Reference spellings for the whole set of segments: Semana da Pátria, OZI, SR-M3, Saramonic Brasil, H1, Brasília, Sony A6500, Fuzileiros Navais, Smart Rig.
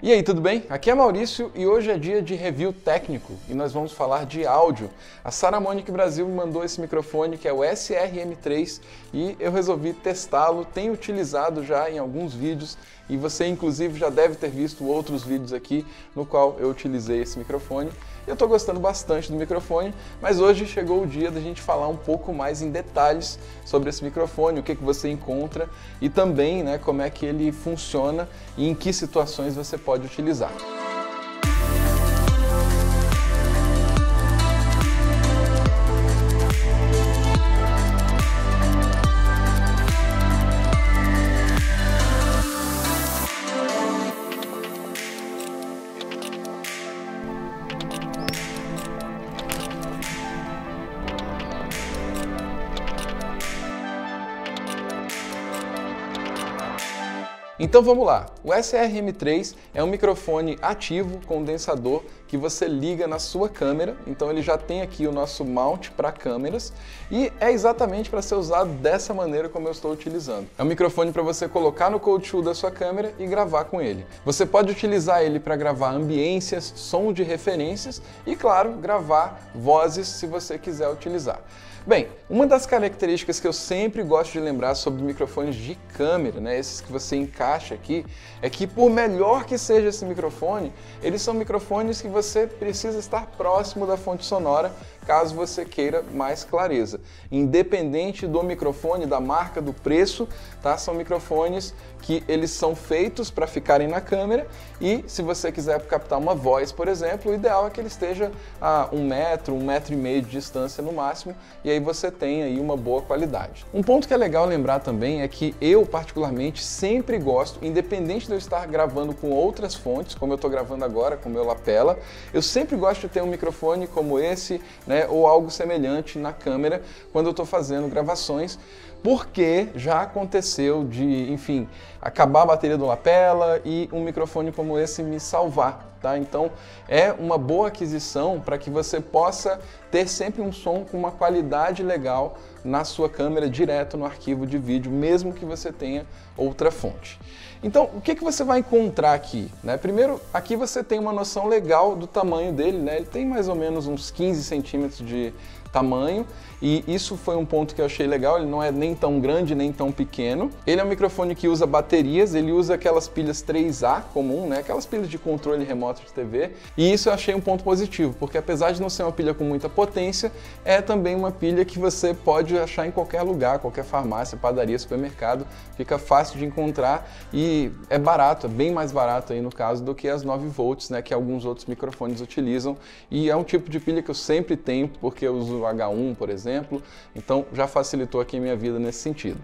E aí, tudo bem? Aqui é Maurício e hoje é dia de review técnico e nós vamos falar de áudio. A Saramonic Brasil me mandou esse microfone que é o SR-M3 e eu resolvi testá-lo, tenho utilizado já em alguns vídeos e você inclusive já deve ter visto outros vídeos aqui no qual eu utilizei esse microfone. Eu estou gostando bastante do microfone, mas hoje chegou o dia da gente falar um pouco mais em detalhes sobre esse microfone, o que você encontra e também, né, como é que ele funciona e em que situações você pode utilizar. Então vamos lá, o SR-M3 é um microfone ativo, condensador, que você liga na sua câmera, então ele já tem aqui o nosso mount para câmeras e é exatamente para ser usado dessa maneira como eu estou utilizando. É um microfone para você colocar no cold shoe da sua câmera e gravar com ele. Você pode utilizar ele para gravar ambiências, som de referências e, claro, gravar vozes se você quiser utilizar. Bem, uma das características que eu sempre gosto de lembrar sobre microfones de câmera, né, esses que você encaixa aqui, é que por melhor que seja esse microfone, eles são microfones que você precisa estar próximo da fonte sonora caso você queira mais clareza. Independente do microfone, da marca, do preço, tá? São microfones que eles são feitos para ficarem na câmera e se você quiser captar uma voz, por exemplo, o ideal é que ele esteja a 1 metro, 1,5 metros de distância no máximo e aí você tem aí uma boa qualidade. Um ponto que é legal lembrar também é que eu particularmente sempre gosto, independente de eu estar gravando com outras fontes, como eu estou gravando agora com o meu lapela, eu sempre gosto de ter um microfone como esse, né, ou algo semelhante na câmera quando eu estou fazendo gravações, porque já aconteceu de, enfim, acabar a bateria do lapela e um microfone como esse me salvar, tá? Então é uma boa aquisição para que você possa ter sempre um som com uma qualidade legal na sua câmera, direto no arquivo de vídeo, mesmo que você tenha outra fonte. Então, o que que você vai encontrar aqui, né? Primeiro, aqui você tem uma noção legal do tamanho dele, né? Ele tem mais ou menos uns 15 centímetros de tamanho e isso foi um ponto que eu achei legal, ele não é nem tão grande nem tão pequeno. Ele é um microfone que usa baterias, ele usa aquelas pilhas 3A comum, né? Aquelas pilhas de controle remoto de TV e isso eu achei um ponto positivo, porque apesar de não ser uma pilha com muita potência, é também uma pilha que você pode achar em qualquer lugar, qualquer farmácia, padaria, supermercado, fica fácil de encontrar e é barato, é bem mais barato aí no caso do que as 9 volts, né? Que alguns outros microfones utilizam e é um tipo de pilha que eu sempre tenho, porque eu uso H1, por exemplo, então já facilitou aqui a minha vida nesse sentido.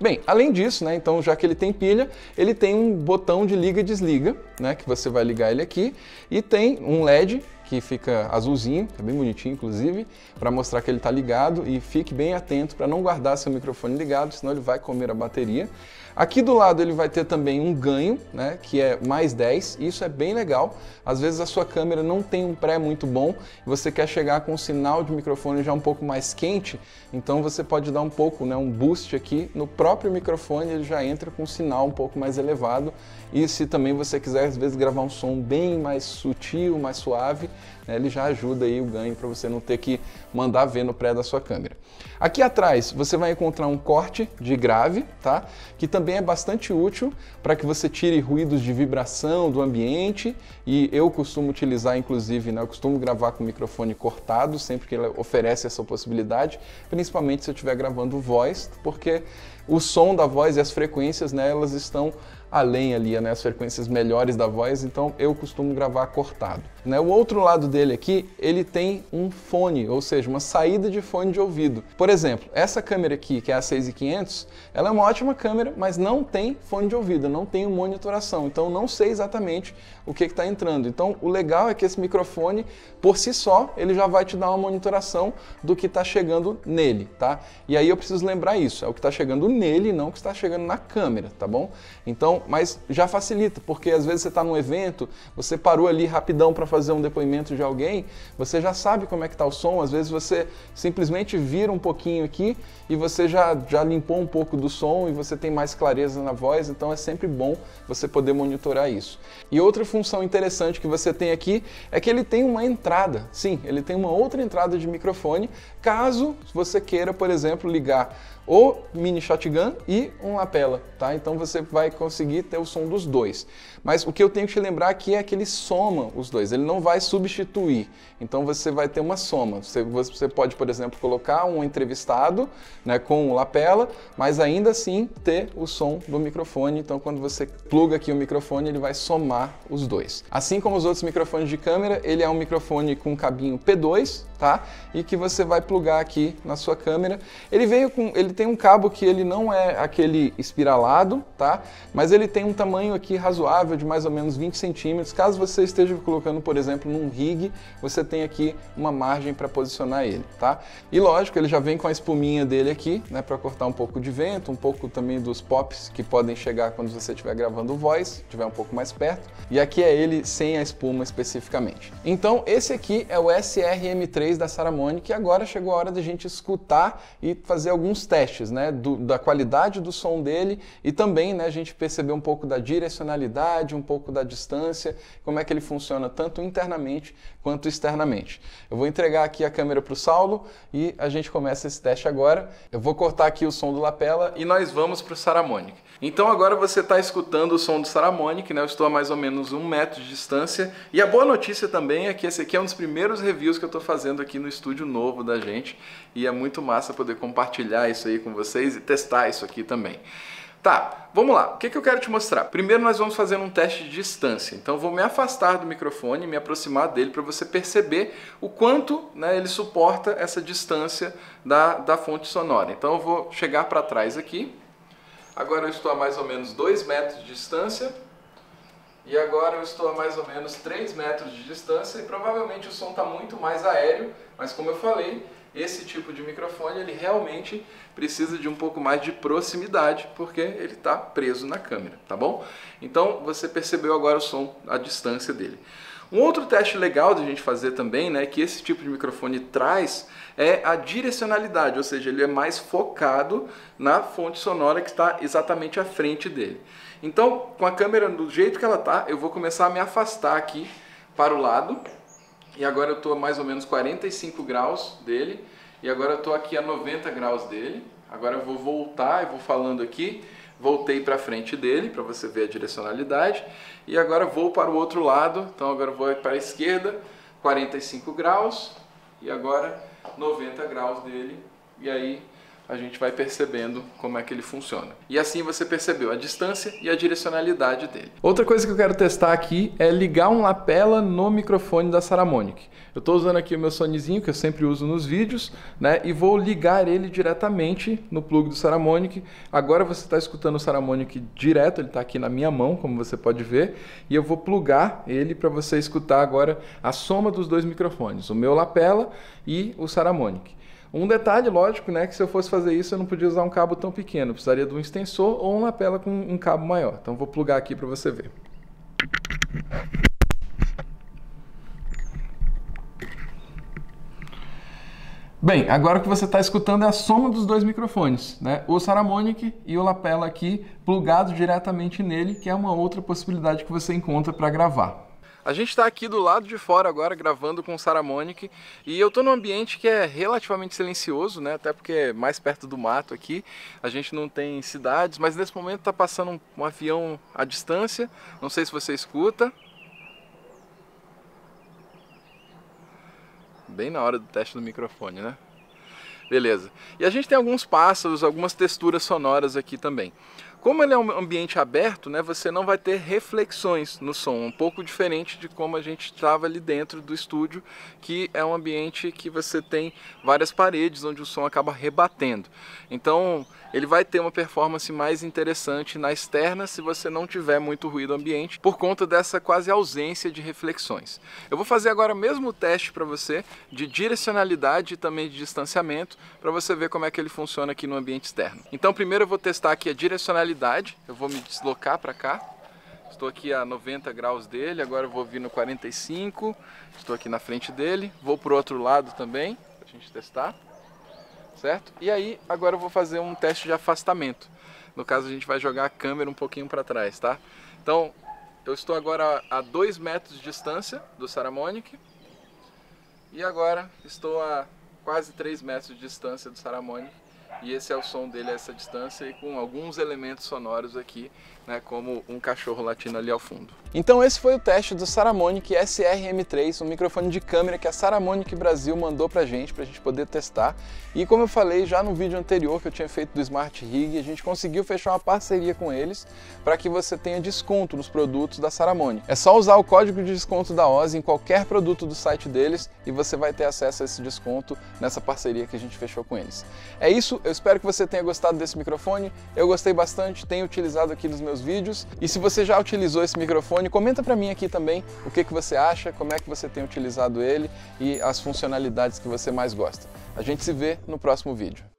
Bem, além disso, né, então já que ele tem pilha, ele tem um botão de liga e desliga, né, que você vai ligar ele aqui, e tem um LED que fica azulzinho, é bem bonitinho inclusive, para mostrar que ele está ligado e fique bem atento para não guardar seu microfone ligado, senão ele vai comer a bateria. Aqui do lado ele vai ter também um ganho, né, que é mais 10, e isso é bem legal. Às vezes a sua câmera não tem um pré muito bom, e você quer chegar com um sinal de microfone já um pouco mais quente, então você pode dar um pouco, né, um boost aqui no próprio microfone, ele já entra com um sinal um pouco mais elevado, e se também você quiser às vezes gravar um som bem mais sutil, mais suave, ele já ajuda aí o ganho para você não ter que mandar ver no pré da sua câmera. Aqui atrás você vai encontrar um corte de grave, tá? Que também é bastante útil para que você tire ruídos de vibração do ambiente e eu costumo utilizar inclusive, né? Eu costumo gravar com o microfone cortado sempre que ele oferece essa possibilidade, principalmente se eu estiver gravando voz, porque o som da voz e as frequências, né, elas estão além ali, né, as frequências melhores da voz, então eu costumo gravar cortado, né? O outro lado dele aqui, ele tem um fone, ou seja, uma saída de fone de ouvido. Por exemplo, essa câmera aqui, que é a 6500, ela é uma ótima câmera, mas não tem fone de ouvido, não tem monitoração, então não sei exatamente o que está entrando. Então o legal é que esse microfone, por si só, ele já vai te dar uma monitoração do que está chegando nele, tá? E aí eu preciso lembrar isso, é o que está chegando nele, não o que está chegando na câmera, tá bom? Então não, mas já facilita, porque às vezes você está num evento, você parou ali rapidão para fazer um depoimento de alguém, você já sabe como é que está o som, às vezes você simplesmente vira um pouquinho aqui e você já limpou um pouco do som e você tem mais clareza na voz, então é sempre bom você poder monitorar isso. E outra função interessante que você tem aqui é que ele tem uma entrada, sim, ele tem uma outra entrada de microfone, caso você queira, por exemplo, ligar o mini shotgun e um lapela, tá? Então você vai conseguir ter o som dos dois. Mas o que eu tenho que te lembrar aqui é que ele soma os dois, ele não vai substituir. Então você vai ter uma soma. Você pode, por exemplo, colocar um entrevistado, né, com um lapela, mas ainda assim ter o som do microfone. Então quando você pluga aqui o microfone, ele vai somar os dois. Assim como os outros microfones de câmera, ele é um microfone com cabinho P2, tá? E que você vai plugar aqui na sua câmera. Ele tem um cabo que ele não é aquele espiralado, tá? Mas ele tem um tamanho aqui razoável de mais ou menos 20 centímetros. Caso você esteja colocando, por exemplo, num rig, você tem aqui uma margem para posicionar ele, tá? E lógico, ele já vem com a espuminha dele aqui, né, para cortar um pouco de vento, um pouco também dos pops que podem chegar quando você estiver gravando voz, estiver um pouco mais perto. E aqui é ele sem a espuma especificamente. Então, esse aqui é o SR-M3 da Saramonic, e agora chegou a hora da gente escutar e fazer alguns testes, né, da qualidade do som dele e também, né, a gente perceber um pouco da direcionalidade, um pouco da distância, como é que ele funciona tanto internamente quanto externamente. Eu vou entregar aqui a câmera para o Saulo e a gente começa esse teste agora. Eu vou cortar aqui o som do lapela e nós vamos para o Saramonic. Então agora você está escutando o som do Saramonic, né? Eu estou a mais ou menos 1 metro de distância, e a boa notícia também é que esse aqui é um dos primeiros reviews que eu estou fazendo aqui no estúdio novo da gente, e é muito massa poder compartilhar isso aí com vocês e testar isso aqui também. Tá, vamos lá. O que eu quero te mostrar? Primeiro nós vamos fazer um teste de distância. Então eu vou me afastar do microfone, me aproximar dele para você perceber o quanto, né, ele suporta essa distância da fonte sonora. Então eu vou chegar para trás aqui. Agora eu estou a mais ou menos 2 metros de distância. E agora eu estou a mais ou menos 3 metros de distância, e provavelmente o som está muito mais aéreo, mas como eu falei, esse tipo de microfone ele realmente precisa de um pouco mais de proximidade, porque ele está preso na câmera, tá bom? Então você percebeu agora o som, a distância dele. Um outro teste legal de a gente fazer também, né, que esse tipo de microfone traz, é a direcionalidade, ou seja, ele é mais focado na fonte sonora que está exatamente à frente dele. Então, com a câmera do jeito que ela está, eu vou começar a me afastar aqui para o lado, e agora eu estou a mais ou menos 45 graus dele, e agora eu estou aqui a 90 graus dele. Agora eu vou voltar e vou falando aqui. Voltei para frente dele, para você ver a direcionalidade. E agora vou para o outro lado. Então agora eu vou para a esquerda, 45 graus. E agora 90 graus dele. E aí a gente vai percebendo como é que ele funciona. E assim você percebeu a distância e a direcionalidade dele. Outra coisa que eu quero testar aqui é ligar um lapela no microfone da Saramonic. Eu estou usando aqui o meu Sonyzinho, que eu sempre uso nos vídeos, né? E vou ligar ele diretamente no plug do Saramonic. Agora você está escutando o Saramonic direto, ele está aqui na minha mão, como você pode ver. E eu vou plugar ele para você escutar agora a soma dos dois microfones, o meu lapela e o Saramonic. Um detalhe, lógico, né, que se eu fosse fazer isso eu não podia usar um cabo tão pequeno, eu precisaria de um extensor ou um lapela com um cabo maior. Então vou plugar aqui para você ver. Bem, agora o que você está escutando é a soma dos dois microfones, né? O Saramonic e o lapela aqui plugado diretamente nele, que é uma outra possibilidade que você encontra para gravar. A gente está aqui do lado de fora agora gravando com o Saramonic, e eu estou num ambiente que é relativamente silencioso, né? Até porque é mais perto do mato aqui, a gente não tem cidades, mas nesse momento está passando um avião à distância, não sei se você escuta. Bem na hora do teste do microfone, né? Beleza. E a gente tem alguns pássaros, algumas texturas sonoras aqui também. Como ele é um ambiente aberto, né, você não vai ter reflexões no som, um pouco diferente de como a gente estava ali dentro do estúdio, que é um ambiente que você tem várias paredes onde o som acaba rebatendo. Então ele vai ter uma performance mais interessante na externa se você não tiver muito ruído ambiente, por conta dessa quase ausência de reflexões. Eu vou fazer agora mesmo o teste para você de direcionalidade e também de distanciamento, para você ver como é que ele funciona aqui no ambiente externo. Então primeiro eu vou testar aqui a direcionalidade qualidade. Eu vou me deslocar para cá. Estou aqui a 90 graus dele, agora eu vou vir no 45. Estou aqui na frente dele. Vou para o outro lado também, para a gente testar. Certo? E aí, agora eu vou fazer um teste de afastamento. No caso, a gente vai jogar a câmera um pouquinho para trás, tá? Então, eu estou agora a 2 metros de distância do Saramonic. E agora, estou a quase 3 metros de distância do Saramonic. E esse é o som dele a essa distância e com alguns elementos sonoros aqui, né, como um cachorro latindo ali ao fundo. Então esse foi o teste do Saramonic SR-M3, um microfone de câmera que a Saramonic Brasil mandou pra gente poder testar. E como eu falei já no vídeo anterior que eu tinha feito do Smart Rig, a gente conseguiu fechar uma parceria com eles para que você tenha desconto nos produtos da Saramonic. É só usar o código de desconto da OZI em qualquer produto do site deles e você vai ter acesso a esse desconto nessa parceria que a gente fechou com eles. É isso. Eu espero que você tenha gostado desse microfone, eu gostei bastante, tenho utilizado aqui nos meus vídeos. E se você já utilizou esse microfone, comenta pra mim aqui também o que você acha, como é que você tem utilizado ele e as funcionalidades que você mais gosta. A gente se vê no próximo vídeo.